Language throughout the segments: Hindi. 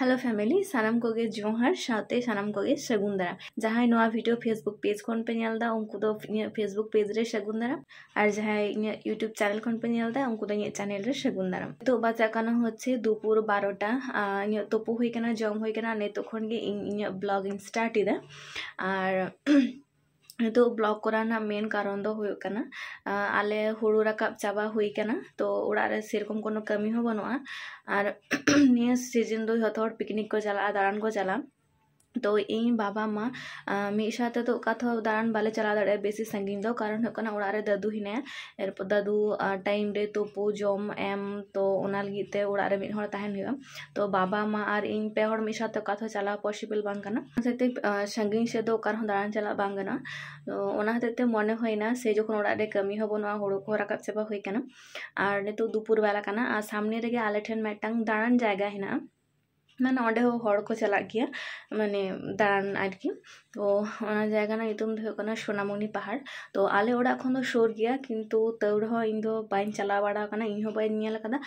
हेलो फैमिली सानाम कोगे जोहार साथे सानाम कोगे सागुन दाराम जहां नया भिडियो फेसबुक पेज खन पे नेल दा उनको दो फेसबुक पेज रे सागुन दाराम और जहां यूट्यूब चैनल खन पे नेल दा उनको दो चैनल रे सागुन दाराम। तो बाजा काना होच्छे दोपुर 12टा तोपो हुई काना जम हुई काना नेतो खन गे इन ब्लॉग इन स्टार्ट इदा। और तो ब्लॉग कराना मेन कारण दो हुयो कना आले हुड़ू रकाब चाबा हुई कना तो उड़ा रे सेरकम कोनो कमी हो बनुआ। और निया सीजन दो हथोड़ पिकनिक को चला दारान को चला तो इन बाबा माँ मिद साथे तो कथाओ दारान बाले चला दाड़े बेसी संगीन दो कारण हो कना उड़ा रे दादू हिने एरपर दादू टाइम रे तोपो जम एम तो ओना लगित ते उड़ा रे मिद हर ताहेन हुयो। तो बाबा माँ और इन पे हर मिद साथे कथाओ चला पॉसिबल बांग कना सेते संगीन से दो कारण दारान चला बांग कना तो ओना हतेते मने होइना से जखन उड़ा रे कमी होबो ना हुड़ो को रकाब चाबा हुई कना। और ने तो दुपुर बेला कना आ सामने रे आले ठेन मेटंग दारान जायगा हिना माने ओंडे हो हड़ को चला गया माने दारान आरकी तो ओना जायगा ना नितुम दो कना सोनामणि पहाड़। तो आले ओड़ा खन दो सोर गया किंतु तौड़ हो इन दो बाइन चला बड़ा कना इन हो बाइन नेल कदा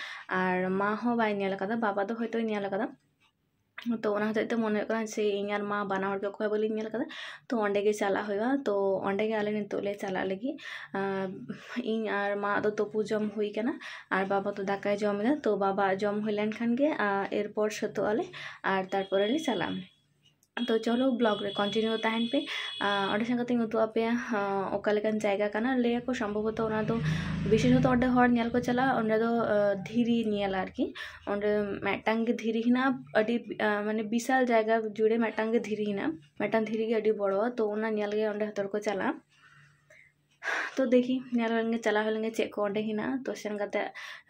और माँ हो बाइन नेल कदा बाबा दो होयतो नेल कदा। तो ओना हते मन होकना से इन और माँ बाना हड़ के कोय बोली नेल कदा तो ओंडे के चला होया। तो ओंडे के आले नितु ले चला लगी इन और माँ दो तोपू जम हुई कना और बाबा तो दाकाय जम दा। तो बाबा जम होइलेन खान के एयरपोर्ट सतो आले और तारपर आले चलाम। तो चलो ब्लॉग रे कंटिन्यू तहन पे ओडे संगते उतु आपे ओकालेकान जायगा कना लेया को संभवत ओना दो विशेषत ओडे हर नेल को चला ओंडे दो धीरी नेल आरकी ओंडे मेटांग धीरी हिना अडी माने विशाल जायगा जुड़े मेटांग धीरी हिना मेटांग धीरी के अडी बड़ो। तो ओना नेल के ओंडे हतर को चला तो देखी नेल होलेंगे चला होलेंगे चेक को ओंडे हिना। तो संगते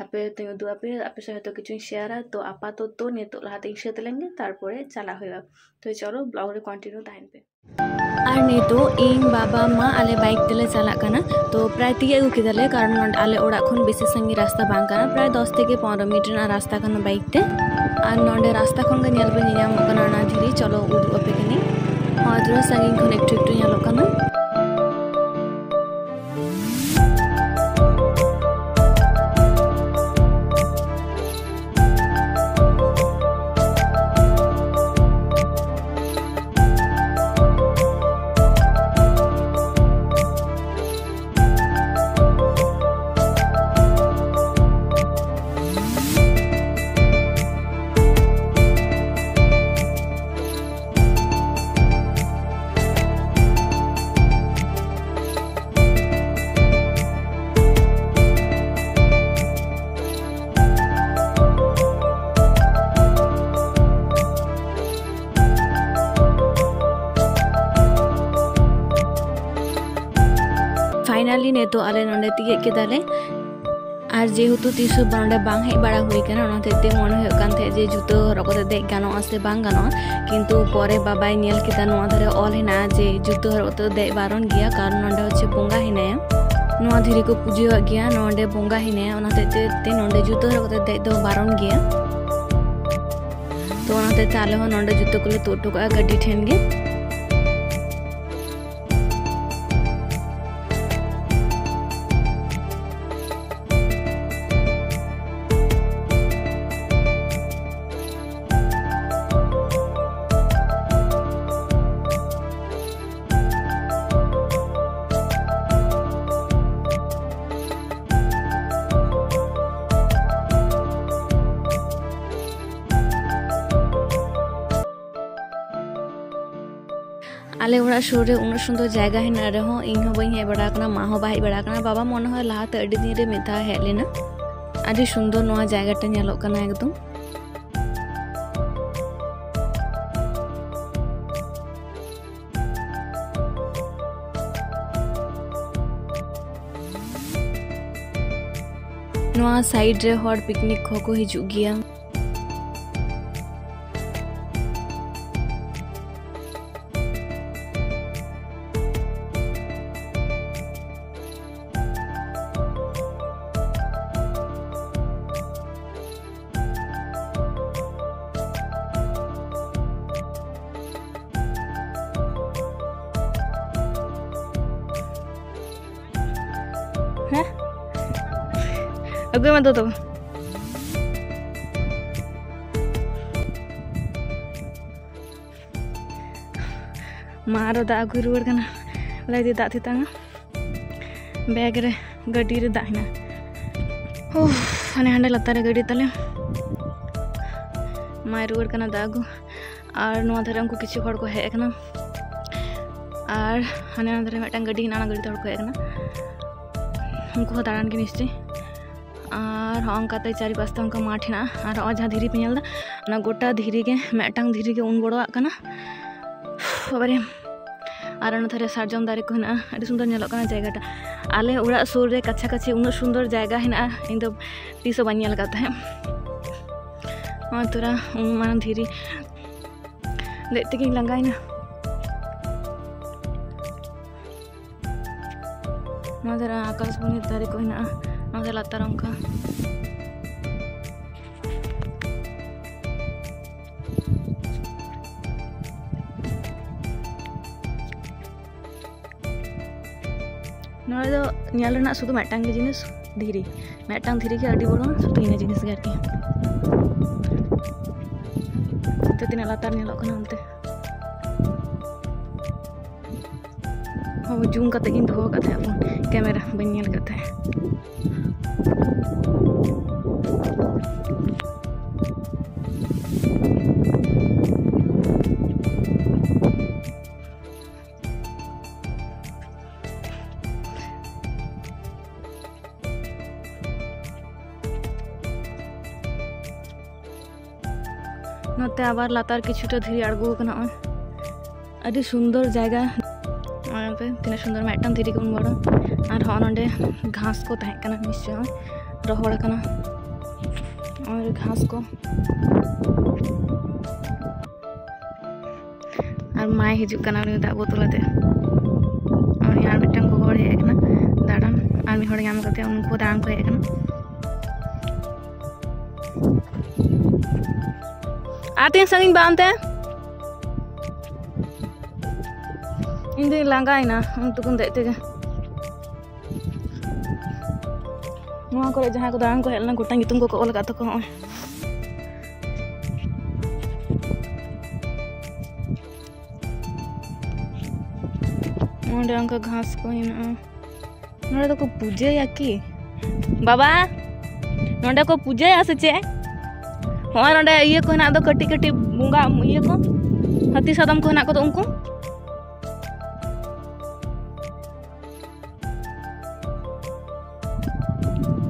आपे तो उतु आपे आपे सहित तो किछु शेयर तो आपा तो नेतो लाते शेयर लेंगे तारपरे चला होया। तो चलो ब्लॉग रे कंटिन्यू तहन पे। और नेतो इन बाबा माँ आले बाइक तेले चला कना तो प्राय तीय गु किदाले कारण आले ओड़ा खन बेसी संगी रास्ता बांग कना प्राय 10 थेके 15 मिनट ना रास्ता कना बाइक ते। और नोंडे रास्ता खन गे नेल बे नियाम कना ना धीरे चलो उदु अपे कनी और थोड़ा संगी खन एक ट्रिक तो नेलो कना। फाइनली ने तो आले नोंडे तिगे के दाले और जेहेतु तीसो नोंडे बांग हेज बड़ा हुई कना ओनाते ते मन होय कान थे जे जुतो रकते देख गानो आसे बांग गानो किंतु परे बाबाय नेल केता नोआ धरे ऑल हेना जे जुतो रकते दे बारण गिया कारण नोंडे होचे बोंगा हेने नोआ धीरे को पूजिया गिया नोंडे बोंगा हेने ओनाते ते नोंडे जुतो रकते दे दो बारण गिया। तो ओनाते चाले हो नोंडे जुतो को ले तोटो का गड्डी ठेन गे। आले उड़ा शोरे उन सुंदर जगह है ना रहो इन हो बई है बड़ा कना माँ हो भाई बड़ा कना बाबा मन हो लाहा अड़ी दिन रे मेधा है लेना अड़ी सुंदर नोआ जगह टे नेलो कना एकदम। नोआ साइड रे हर पिकनिक खो को हिजु गिया है अगुए मत तो मा आरो दा आगु रुवार गना लाइदे दा तितांगा बैग रे गाड़ी रे दा हिना ओ हने हंडे लता रे गाड़ी तले मा रुवार गना दा आगु आर नोवा धरे उनको किछु हड़ को हे एकना आर हने हंडे रे मेटांग गाड़ी हिना गाड़ी तोड़ को एकना उनको दाड़ान के निश्चय आर हंकाते चारि पास्ता उनका माठ हिना आर ओ जा धीरी पे नेलदा ना गोटा धीरी के मेटांग धीरी के उन बड़वा कना बारे और नथरे सार्जम दारे को हिना आडी सुंदर नेलक कना जगहटा आले उड़ा सुर रे काछा काछी उन सुंदर जगह हिना इन द तीसो बान नेल काता है और तोरा मान धीरी लेते के लंगाइना मदर आकाश बने दारे को हिना मदर लतारम का ᱧᱮᱞᱱᱟ ᱥᱩᱫᱩ ᱢᱤᱫᱴᱟᱝ ᱜᱮ ᱡᱤᱱᱤᱥ ᱫᱷᱤᱨᱤ ᱢᱤᱫᱴᱟᱝ ᱫᱷᱤᱨᱤ ᱜᱮ ᱟᱹᱰᱤ ᱵᱚᱲᱚ ᱥᱩᱫᱩ ᱤᱱᱟᱹ ᱡᱤᱱᱤᱥ ᱜᱮ ᱟᱨᱠᱤ ᱛᱚ ᱛᱤᱱᱟᱹᱜ ᱞᱟᱛᱟᱨ ᱧᱮᱞᱚᱜ ᱠᱟᱱᱟ ᱚᱱᱛᱮ ᱦᱚᱸ ᱡᱩᱢ ᱠᱟᱛᱮ ᱤᱧ ᱫᱚᱦᱚ ᱠᱟᱛᱮ ᱟᱯᱚᱱ ᱠᱮᱢᱮᱨᱟ ᱵᱟᱹᱧ ᱧᱮᱞ ᱠᱟᱛᱮ नते आबार लातार किछुटा धीरे आड़गो कना आडी सुंदर जगह पे तीना सुंदर मेटान धीरे कोन बड़ा आर ह नंडे घास को तहे कना निश्चय रहड़ कना और घास को आर माय हिजु कना उनी दा बोतलते और यार मेटान को होड़ हे कना दाड़न आर मी होड़ याम करते उनको दान को हे कना आते संग बांधते इन लांगाएना उनको देते जहाँ को दान को हेलना गोटा नितुम को ओल तक हम अंका घास को ना को पूजा कि बाबा ना को पूजा से चे हाँ ना ये को ना कटी कटी बंगा ये को हाथी सादम को ना को उनको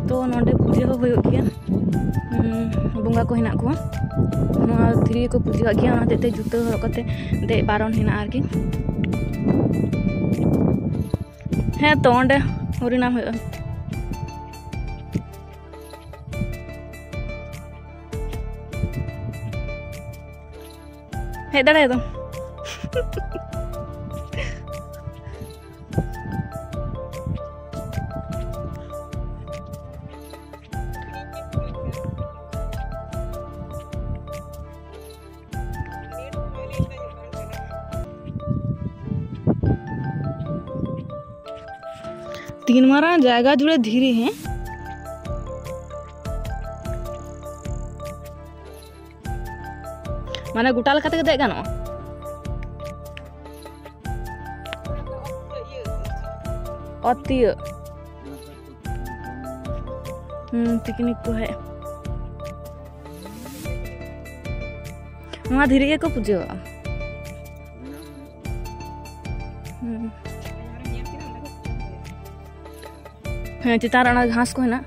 तो ना पूजा हो गया बंगा को ना को धीरे को पूजा गया ते जुता हर कते दे बारण है आरकी हाँ तो हरिनाम हे दड़ा दो तीन मारा जायगा जुड़े धीरे हैं माने गोटा लेते दे अतिया पिकनिक को है धीरे को पूजा हाँ चितारा घास को है ना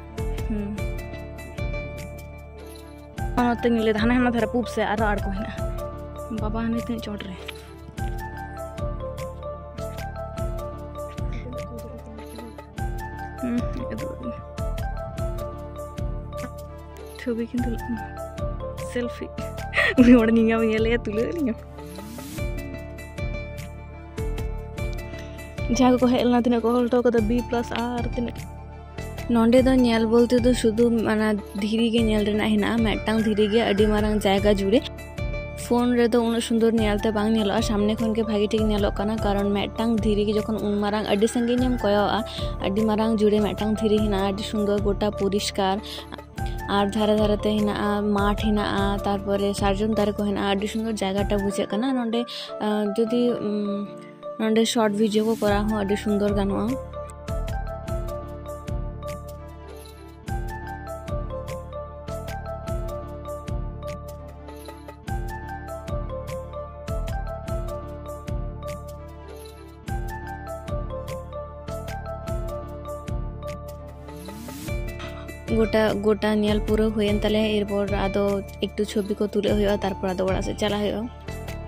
हाना धारा पूब से आरो आड़ को है बाबा हने तीन चोट रहे छवि सेल्फी नहीं तुले जहाँ को हेलना तीन को हल्टो बी प्लस आर तीन नोंडे दो नेल बोलते दो शुद्ध माना धीरे के नेल रहना है ना मेटांग धीरे के अडी मारंग जायगा जुड़े फोन रे दो उन सुंदर नेलते बांग नेल सामने खन के भागी ठीक नेल कना कारण मेटांग धीरे के जखन उन मारंग अडी संगे नेम कोया अडी मारंग जुड़े मेटांग धीरे है ना अडी सुंदर गोटा परिष्कार और धारे धारेते हेना माठ हेना तारपरे सार्जन दारे को हेना आड़ी सुंदर जैगाटा बुझे कना नोंडे जदि नोंडे शॉर्ट वीडियो को करा हो आड़ी सुंदर गानवा गोटा गोटा नियल पूरा हुएन तले एरपर आदो एकटू छवि को तुले होया तारपर आदो बड़ा से चला होया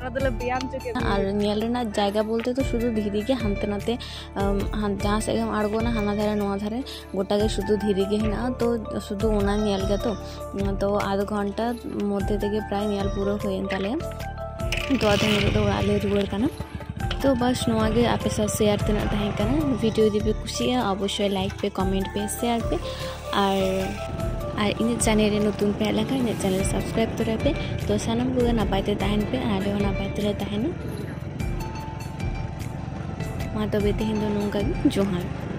आदले ब्याम चके आर नियल ना जायगा बोलते तो शुधु धीरे के हानते नाते हान जहां से हम आड़गो ना हाना धारे नोआ धारे गोटा के शुधु धीरे के ना तो शुधु ओना नियल के तो आधो घंटा मध्ये থেকে প্রায় নিয়াল পুরো হয়েন তালে তো আদো নিরো ওড়ালে রুড় কানা तो बस नोआ गे आपे साथ शेयर तना तहे करा वीडियो दिपे खुशी है अवश्य लाइक पे कमेंट पे शेयर पे और इन चैनल नतून पे लगा इन चैनल सब्सक्राइब तोरा पे तो सनम लोग नापाते तहन पे आले हो नापाते तहन मा तबे तेन दोनों का जोहार।